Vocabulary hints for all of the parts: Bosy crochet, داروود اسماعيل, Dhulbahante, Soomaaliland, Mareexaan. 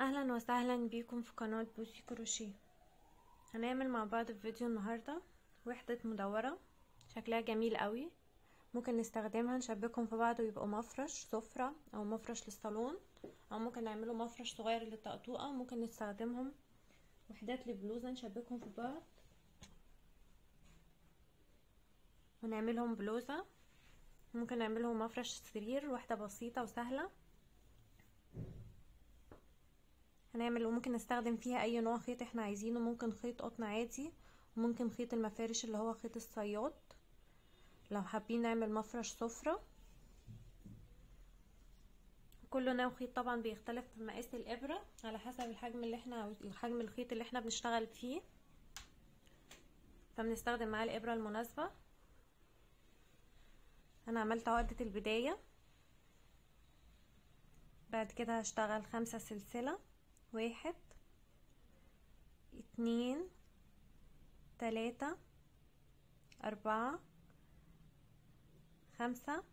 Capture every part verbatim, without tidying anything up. اهلا وسهلا بكم في قناة بوسي كروشيه. هنعمل مع بعض في فيديو النهاردة وحدة مدورة شكلها جميل قوي، ممكن نستخدمها نشبكهم في بعض ويبقوا مفرش سفرة او مفرش للصالون، او ممكن نعمله مفرش صغير للطقطوقة. ممكن نستخدمهم وحدات لبلوزة نشبكهم في بعض ونعملهم بلوزة. ممكن نعملهم مفرش سرير، واحدة بسيطة وسهلة هنعمل، وممكن نستخدم فيها اي نوع خيط احنا عايزينه. ممكن خيط قطن عادي، وممكن خيط المفارش اللي هو خيط الصياد لو حابين نعمل مفرش سفرة. كل نوع خيط طبعا بيختلف في مقاس الابرة على حسب الحجم اللي احنا الحجم الخيط اللي احنا بنشتغل فيه، فبنستخدم معاه الابرة المناسبة. انا عملت عقدة البداية، بعد كده هشتغل خمسة سلسلة، واحد اتنين تلاتة اربعة خمسة،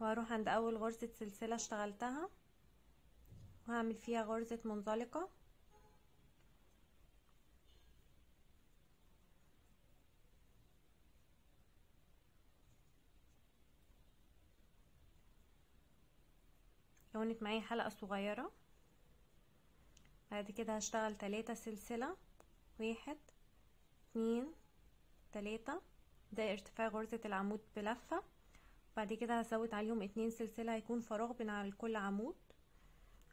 وهروح عند اول غرزة سلسلة اشتغلتها وهعمل فيها غرزة منزلقة لونت معايا حلقة صغيرة. بعد كده هشتغل تلاتة سلسلة، واحد اتنين تلاتة، ده ارتفاع غرزة العمود بلفة. بعد كده هزود عليهم اتنين سلسلة، هيكون فراغ بين على كل عمود،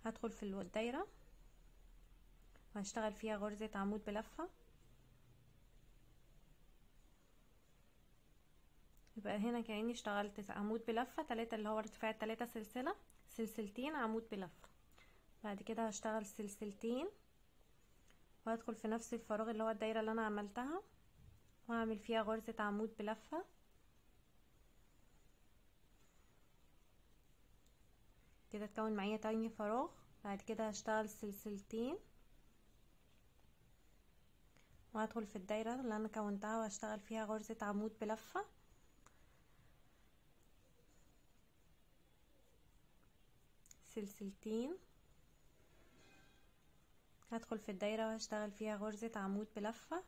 هدخل في الدايرة وهشتغل فيها غرزة عمود بلفة. يبقى هنا كأني اشتغلت عمود بلفة تلاتة اللي هو ارتفاع تلاتة سلسلة، سلسلتين عمود بلفة. بعد كده هشتغل سلسلتين وهدخل في نفس الفراغ اللي هو الدايرة اللي انا عملتها، وهعمل فيها غرزة عمود بلفة. كده اتكون معايا تاني فراغ. بعد كده هشتغل سلسلتين وهدخل في الدايرة اللي انا كونتها وهشتغل فيها غرزة عمود بلفة. سلسلتين هدخل في الدايرة وهشتغل فيها غرزة عمود بلفة.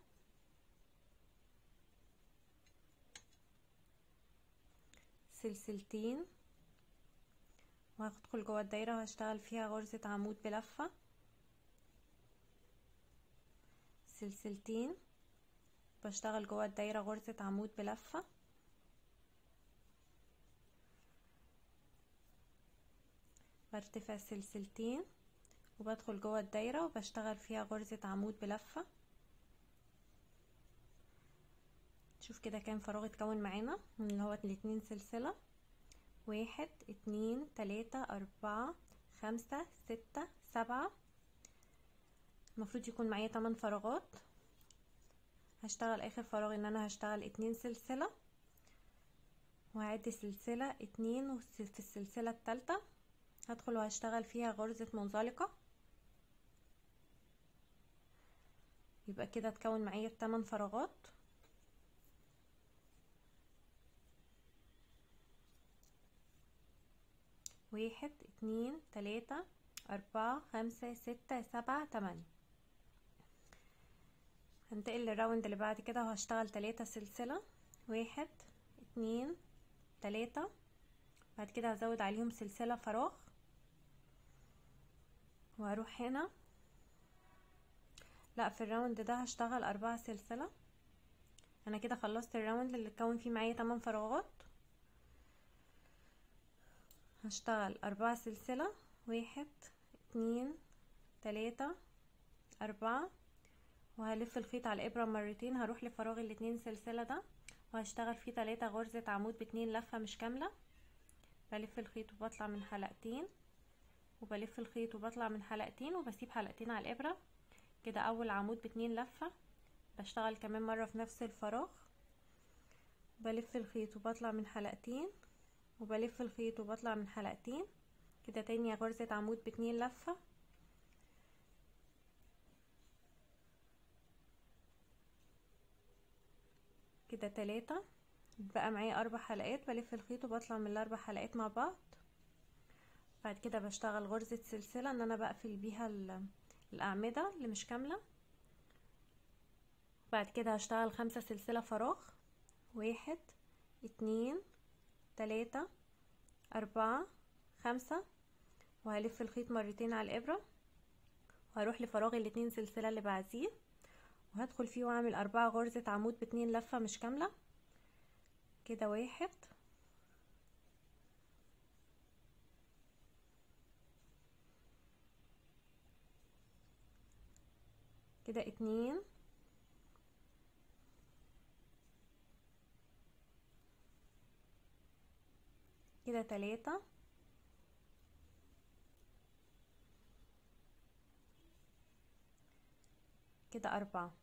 سلسلتين وهدخل جوه الدايرة وهشتغل فيها غرزة عمود بلفة. سلسلتين بشتغل جوه الدايرة غرزة عمود بلفة. برتفع سلسلتين وبدخل جوه الدايرة وبشتغل فيها غرزة عمود بلفة. شوف كده كام فراغ اتكون معانا من اللي هو الاتنين سلسلة، واحد اتنين تلاتة اربعة خمسة ستة سبعة، المفروض يكون معايا تمن فراغات. هشتغل اخر فراغ ان انا هشتغل اتنين سلسلة وهعد سلسلة اتنين، وفي السلسلة التالتة هدخل وهشتغل فيها غرزة منزلقة. يبقى كده اتكون معايا بتمن فراغات. واحد اتنين تلاتة اربعة خمسة ستة سبعة تمانية. هنتقل للراوند اللي بعد كده وهشتغل تلاتة سلسلة، واحد اتنين تلاتة، بعد كده هزود عليهم سلسلة فراغ وهروح هنا. لا، في الراوند ده هشتغل اربعة سلسلة. انا كده خلصت الراوند اللي اتكون فيه معايا تمن فراغات. هشتغل اربعة سلسلة، واحد اتنين تلاتة اربعة، وهلف الخيط على الابرة مرتين. هروح لفراغ الاتنين سلسلة ده وهشتغل فيه تلاتة غرزة عمود باتنين لفة مش كاملة. بلف الخيط وبطلع من حلقتين، وبلف الخيط وبطلع من حلقتين، وبسيب حلقتين على الابره. كده اول عمود باتنين لفه، بشتغل كمان مره في نفس الفراغ، بلف الخيط وبطلع من حلقتين، وبلف الخيط وبطلع من حلقتين. كده تاني غرزه عمود باتنين لفه، كده تلاته. بقى معايا اربع حلقات، بلف الخيط وبطلع من الاربع حلقات مع بعض، بعد كده بشتغل غرزة سلسلة ان انا بقفل بيها الاعمدة اللي مش كاملة. بعد كده هشتغل خمسة سلسلة فراغ، واحد اتنين تلاتة اربعة خمسة، وهلف الخيط مرتين على الابرة، وهروح لفراغ الاتنين سلسلة اللي بعديه وهدخل فيه واعمل اربعة غرزة عمود باتنين لفة مش كاملة كده، واحد كده اتنين كده تلاتة كده اربعة،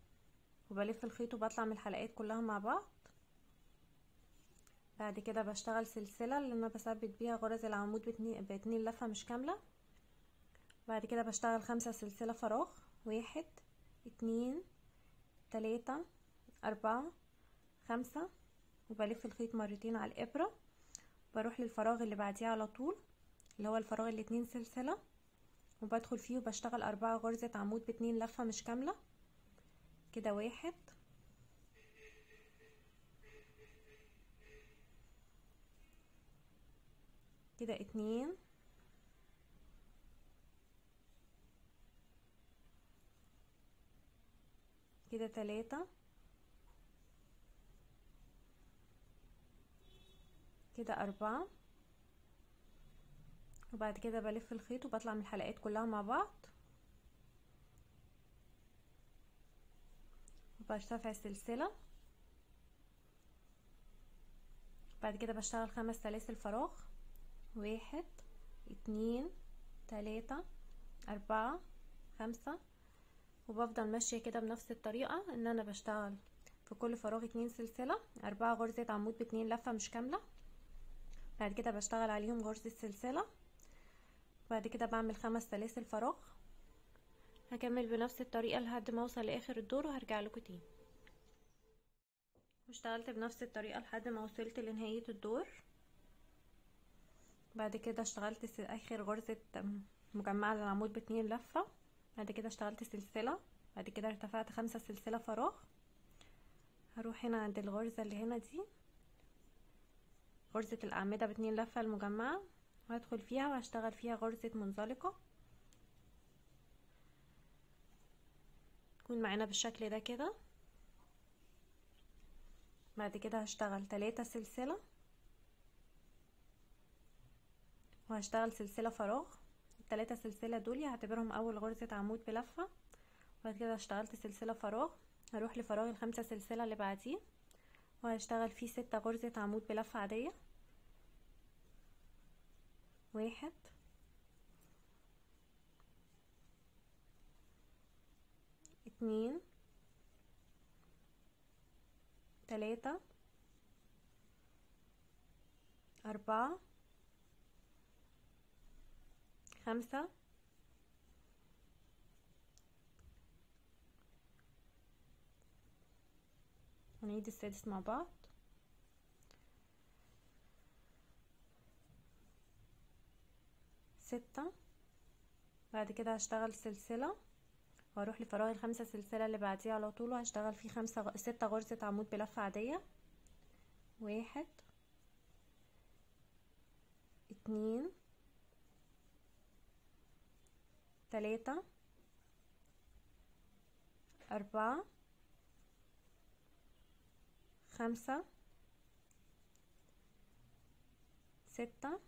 وبلف الخيط وبطلع من الحلقات كلها مع بعض. بعد كده بشتغل سلسلة اللي انا بثبت بيها غرز العمود باتنين, باتنين لفة مش كاملة. بعد كده بشتغل خمسة سلسلة فراغ، واحد اتنين تلاتة اربعة خمسة، وبلف الخيط مرتين على الابرة، بروح للفراغ اللي بعديه على طول اللي هو الفراغ اللي اتنين سلسلة، وبدخل فيه وبشتغل اربعة غرزة عمود باتنين لفة مش كاملة كده، واحد كده اتنين كده تلاتة كده اربعة، وبعد كده بلف الخيط وبطلع من الحلقات كلها مع بعض، وبرتفع السلسلة. بعد كده بشتغل خمس سلاسل فراغ، واحد اتنين تلاتة اربعة خمسة، وبفضل ماشية كده بنفس الطريقة ان انا بشتغل في كل فراغ اتنين سلسلة اربعة غرزة عمود باتنين لفة مش كاملة. بعد كده بشتغل عليهم غرزة سلسلة، بعد كده بعمل خمس سلاسل فراغ، هكمل بنفس الطريقة لحد ما اوصل لاخر الدور وهرجع لكم تاني. واشتغلت بنفس الطريقة لحد ما وصلت لنهاية الدور. بعد كده اشتغلت اخر غرزة مجمعة للعمود باتنين لفة، بعد كده اشتغلت سلسلة، بعد كده ارتفعت خمسة سلسلة فراغ. هروح هنا عند الغرزة اللي هنا دي غرزة الاعمدة باتنين لفة المجمعة، وهدخل فيها وهشتغل فيها غرزة منزلقة تكون معانا بالشكل ده كده. بعد كده هشتغل تلاتة سلسلة، وهشتغل سلسلة فراغ. التلاتة سلسلة دول هعتبرهم اول غرزة عمود بلفة، بعد كده اشتغلت سلسلة فراغ، هروح لفراغ الخمسة سلسلة اللي بعديه وهشتغل فيه ستة غرزة عمود بلفة عادية، واحد اتنين تلاتة اربعة خمسة ونعيد السادس مع بعض. ستة، بعد كده هشتغل سلسلة واروح لفراغ الخمسة سلسلة اللي بعديه على طول وهشتغل فيه خمسة غ... ستة غرزة عمود بلفة عادية، واحد اتنين تلاتة اربعة خمسة ستة،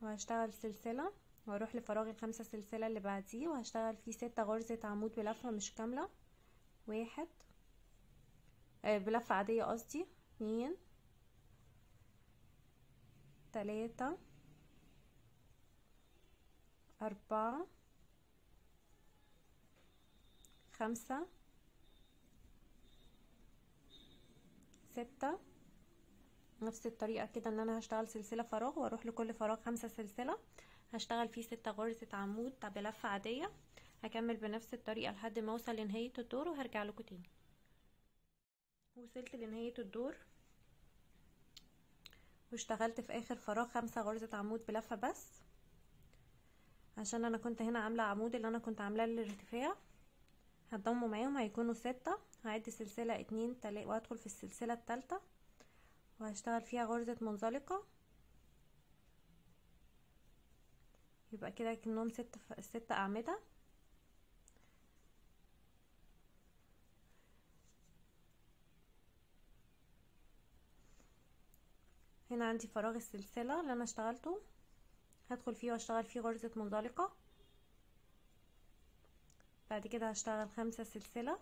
وهشتغل سلسلة واروح لفراغ الخمسة سلسلة اللي بعديه وهشتغل فيه ستة غرزة عمود بلفة مش كاملة، واحد آه بلفة عادية قصدي، اتنين تلاتة اربعة خمسة ستة. نفس الطريقة كده ان انا هشتغل سلسلة فراغ واروح لكل فراغ خمسة سلسلة هشتغل فيه ستة غرزة عمود بلفة عادية، هكمل بنفس الطريقة لحد ما اوصل لنهاية الدور وهرجع لكم تاني. وصلت لنهاية الدور واشتغلت في اخر فراغ خمسة غرزة عمود بلفة بس، عشان انا كنت هنا عامله عمود اللي انا كنت عاملاه للارتفاع، هتضموا معاهم هيكونوا ستة. هعد سلسله اتنين تلاتة وادخل في السلسله الثالثه وهشتغل فيها غرزه منزلقه، يبقى كده كأنهم ست ست اعمده. هنا عندي فراغ السلسله اللي انا اشتغلته هدخل فيه واشتغل فيه غرزه منزلقه، بعد كده هشتغل خمسه سلسله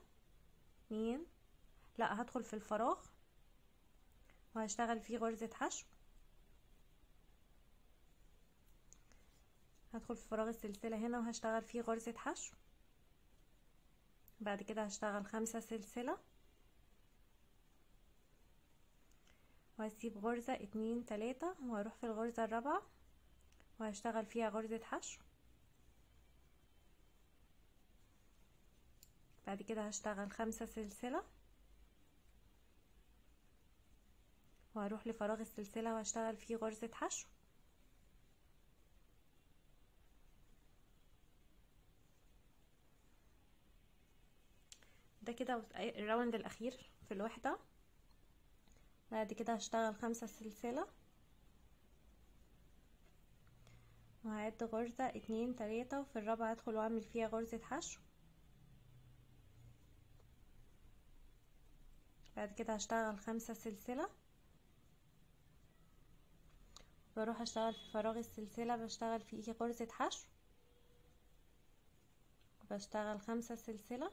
اتنين، لا هدخل في الفراغ وهشتغل فيه غرزه حشو، هدخل في فراغ السلسله هنا وهشتغل فيه غرزه حشو، بعد كده هشتغل خمسه سلسله وهسيب غرزه اتنين تلاتة وهروح في الغرزه الرابعه وهشتغل فيها غرزه حشو، بعد كده هشتغل خمسه سلسله وهروح لفراغ السلسله وهشتغل فيه غرزه حشو، ده كده الراوند الاخير في الوحده. بعد كده هشتغل خمسه سلسله وهعد غرزه اتنين تلاتة وفي الرابعه هدخل واعمل فيها غرزه حشو، بعد كده هشتغل خمسه سلسله بروح اشتغل في فراغ السلسله بشتغل فيه غرزه حشو وبشتغل خمسه سلسله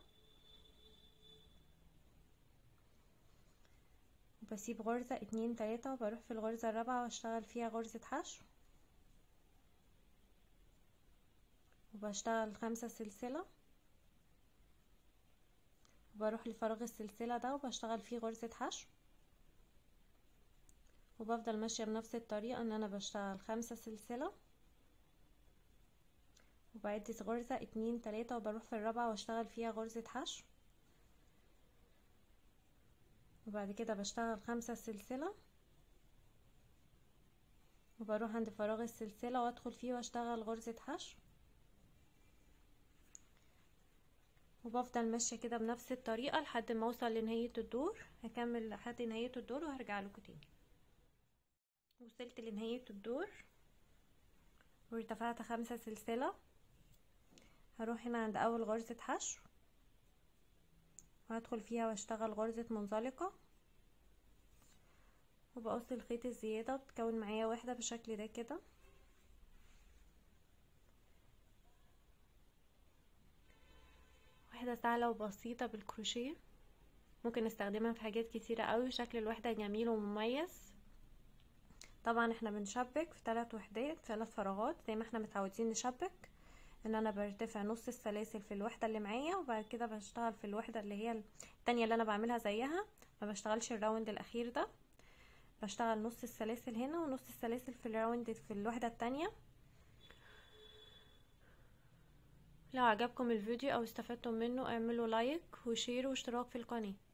وبسيب غرزه اتنين تلاتة وبروح في الغرزه الرابعه واشتغل فيها غرزه حشو وبشتغل خمسه سلسله وبروح لفراغ السلسله ده وبشتغل فيه غرزه حشو، وبفضل ماشيه بنفس الطريقه ان انا بشتغل خمسه سلسله وبعد غرزه اتنين تلاتة وبروح في الرابعه واشتغل فيها غرزه حشو، وبعد كده بشتغل خمسه سلسله وبروح عند فراغ السلسله وادخل فيه واشتغل غرزه حشو، وبفضل ماشيه كده بنفس الطريقه لحد ما اوصل لنهايه الدور. هكمل لحد نهايه الدور وهرجع لكم تاني. وصلت لنهايه الدور وارتفعت خمسه سلسله، هروح هنا عند اول غرزه حشو وهدخل فيها واشتغل غرزه منزلقه، وبقص الخيط الزياده بتكون معايا واحده بالشكل ده كده، واحده سهله وبسيطه بالكروشيه ممكن نستخدمها في حاجات كتيره قوي. شكل الوحده جميل ومميز. طبعا احنا بنشبك في ثلاث وحدات ثلاث فراغات زي ما احنا متعودين نشبك، ان انا برتفع نص السلاسل في الوحده اللي معايا وبعد كده بشتغل في الوحده اللي هي الثانيه اللي انا بعملها زيها، ما بشتغلش الراوند الاخير ده، بشتغل نص السلاسل هنا ونص السلاسل في الراوند في الوحده الثانيه. لو عجبكم الفيديو او استفدتم منه اعملوا لايك وشير واشتراك في القناه.